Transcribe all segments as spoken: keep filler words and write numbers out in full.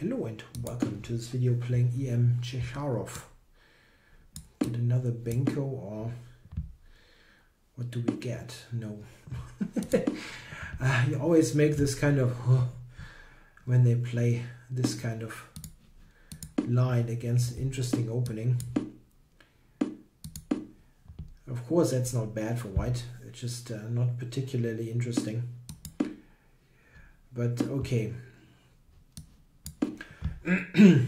Hello and welcome to this video playing I M Checharov. Did another Benko or what do we get? No. uh, you always make this kind of huh, when they play this kind of line against an interesting opening. Of course that's not bad for white, it's just uh, not particularly interesting. But okay. We've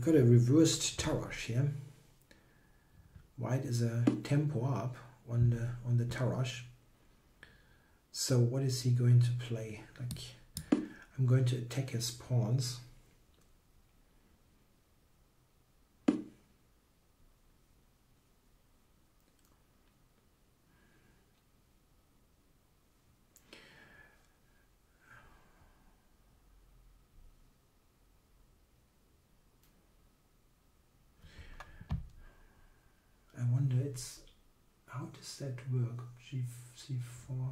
got a reversed Tarasch here. White is a tempo up on the on the Tarasch. So what is he going to play? Like, I'm going to attack his pawns. How does that work? G c four.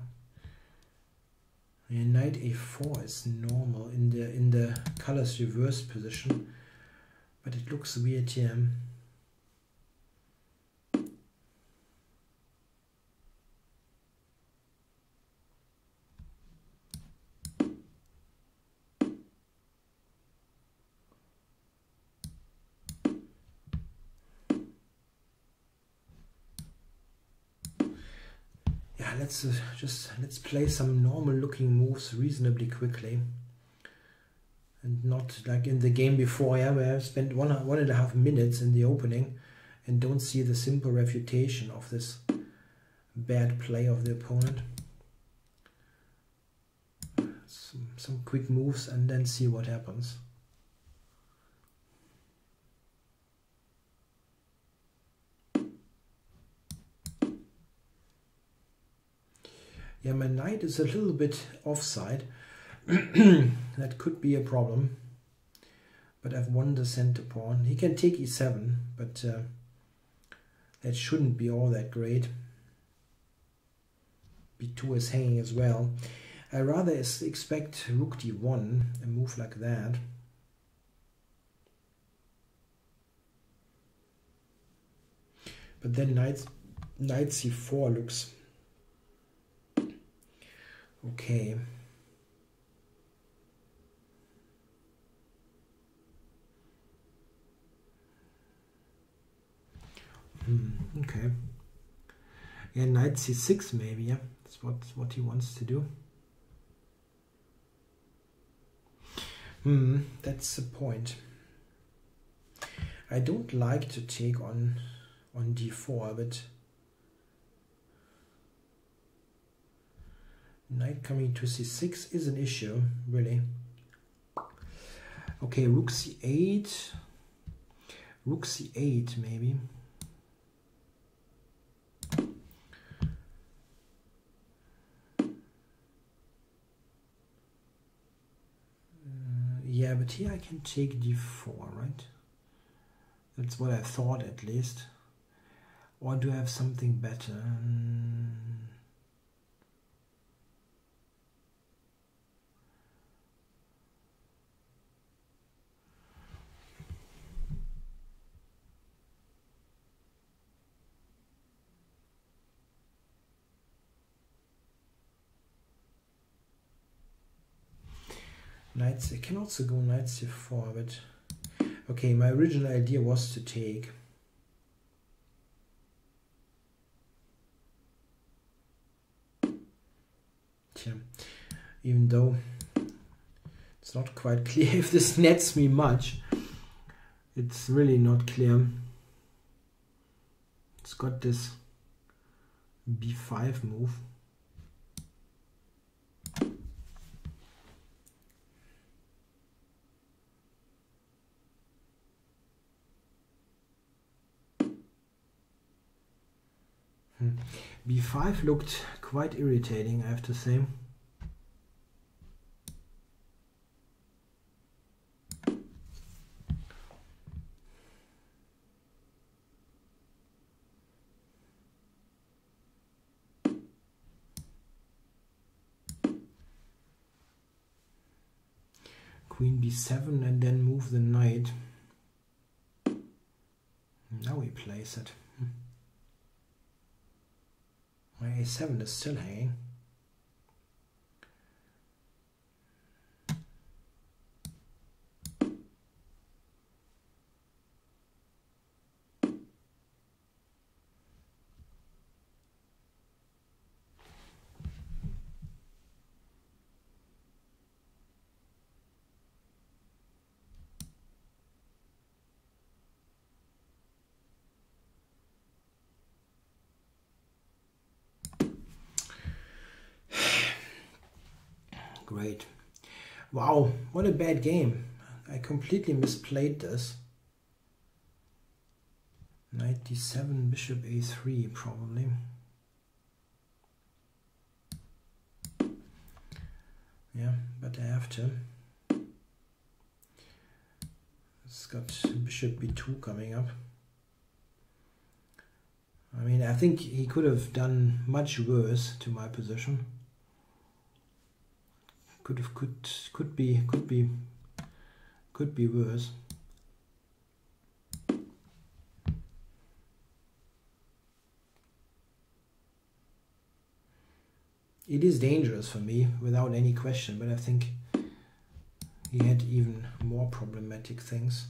Yeah, knight a four is normal in the in the colors reversed position, but it looks weird here. Let's uh, just let's play some normal looking moves reasonably quickly and not like in the game before, yeah, where I spent one one and a half minutes in the opening and don't see the simple refutation of this bad play of the opponent. Some, some quick moves and then see what happens. Yeah, my knight is a little bit offside. That could be a problem. But I've won the center pawn. He can take e seven, but uh, that shouldn't be all that great. b two is hanging as well. I rather expect rook d one, a move like that. But then knight, knight c four looks... okay. Hmm, okay. Yeah, knight c six maybe, yeah. That's what what he wants to do. Hmm, that's the point. I don't like to take on on d four, but knight coming to c six is an issue, really. Okay, rook c eight. Rook c eight, maybe. Uh, yeah, but here I can take d four, right? That's what I thought, at least. Or do I have something better? Um, Knights, I can also go knight c four, but okay, my original idea was to take. Yeah. Even though it's not quite clear if this nets me much, it's really not clear. It's got this b five move. b five looked quite irritating, I have to say. Queen b seven and then move the knight. Now he plays it. My a seven is still hanging. Great. Wow, what a bad game. I completely misplayed this. Knight d seven, bishop a three probably. Yeah, but I have to. It's got bishop b two coming up. I mean, I think he could have done much worse to my position. Could have, could could be could be could be worse. It is dangerous for me without any question, but I think he had even more problematic things.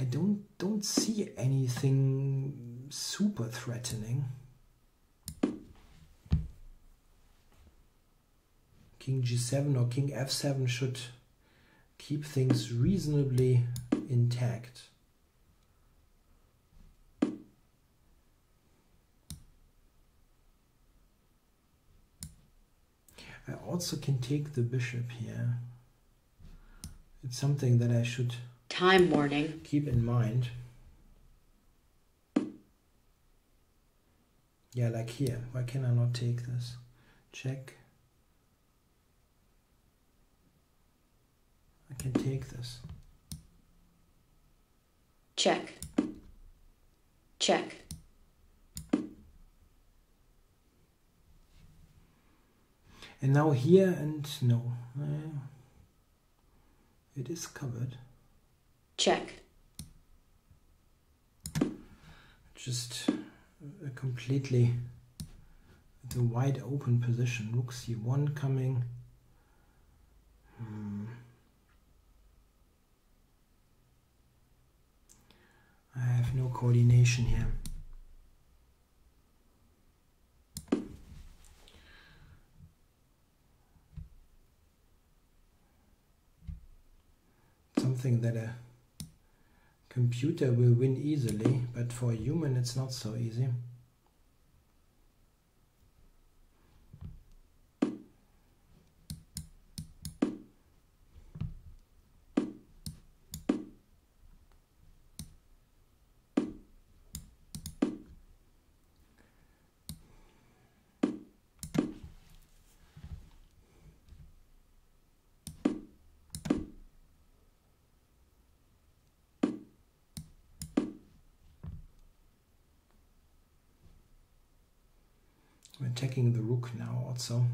I don't don't see anything super threatening. King g seven or King f seven should keep things reasonably intact. I also can take the bishop here. It's something that I should Time warning. Keep in mind. Yeah, like here. Why can I not take this? Check. I can take this. Check. Check. And now here and no. Uh, it is covered. Check. Just a completely the wide open position. Rook c one coming. Hmm. I have no coordination here. Something that a computer will win easily, but for a human it's not so easy. We're attacking the rook now also.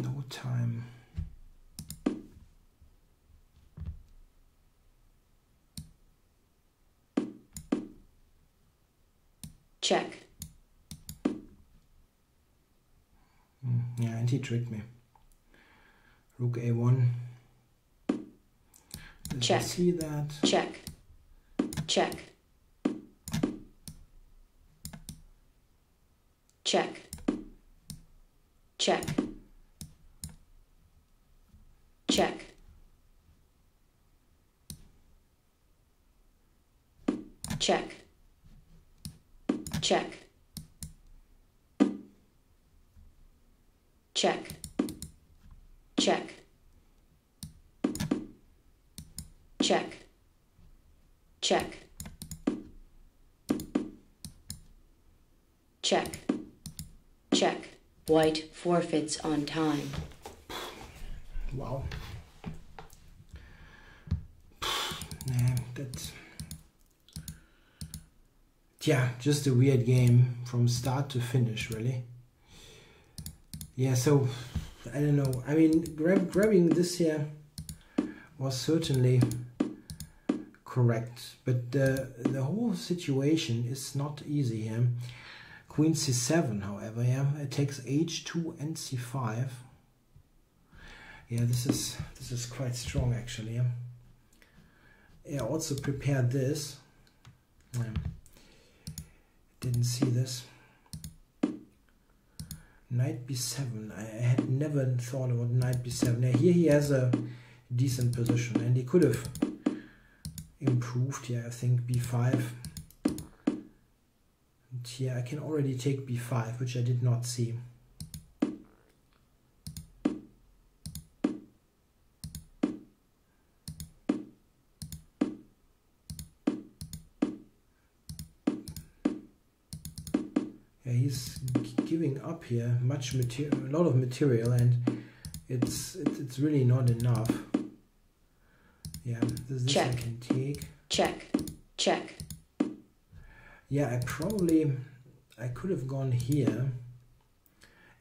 No time. Check. Mm, yeah, and he tricked me. Rook a one. Did Check. You see that? Check. Check. Check. Check. Check. Check. Check. Check. Check. Check. Check. Check. Check. White forfeits on time. Wow. Nah, that's... Yeah, just a weird game from start to finish, really. Yeah, so, I don't know. I mean, grab, grabbing this here was certainly correct. But the, the whole situation is not easy here. Queen c seven, however, yeah, it takes h two and c five. Yeah, this is this is quite strong actually. Yeah, yeah also prepared this. Yeah. Didn't see this. Knight b seven. I had never thought about knight b seven. Yeah, here he has a decent position, and he could have improved. Yeah, I think b five. Here I can already take b five, which I did not see. Yeah, he's giving up here much material, a lot of material, and it's it's, it's really not enough. Yeah, this, this I can take. Check. Check. Yeah, I probably I could have gone here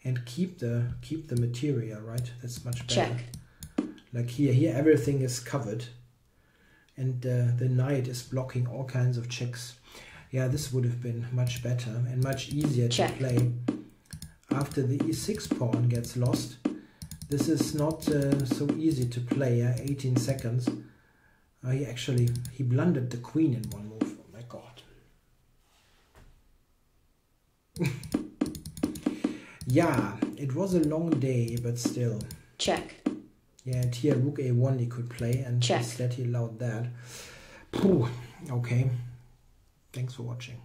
and keep the keep the material, right? That's much better. Check. Like here, here everything is covered, and uh, the knight is blocking all kinds of checks. Yeah, this would have been much better and much easier Check. To play. After the e six pawn gets lost, this is not uh, so easy to play. Uh, eighteen seconds. Uh, he actually he blundered the queen in one move. Yeah, it was a long day, but still. Check. Yeah, and here rook a one he could play, and Check. Instead he allowed that. Phew. Okay. Thanks for watching.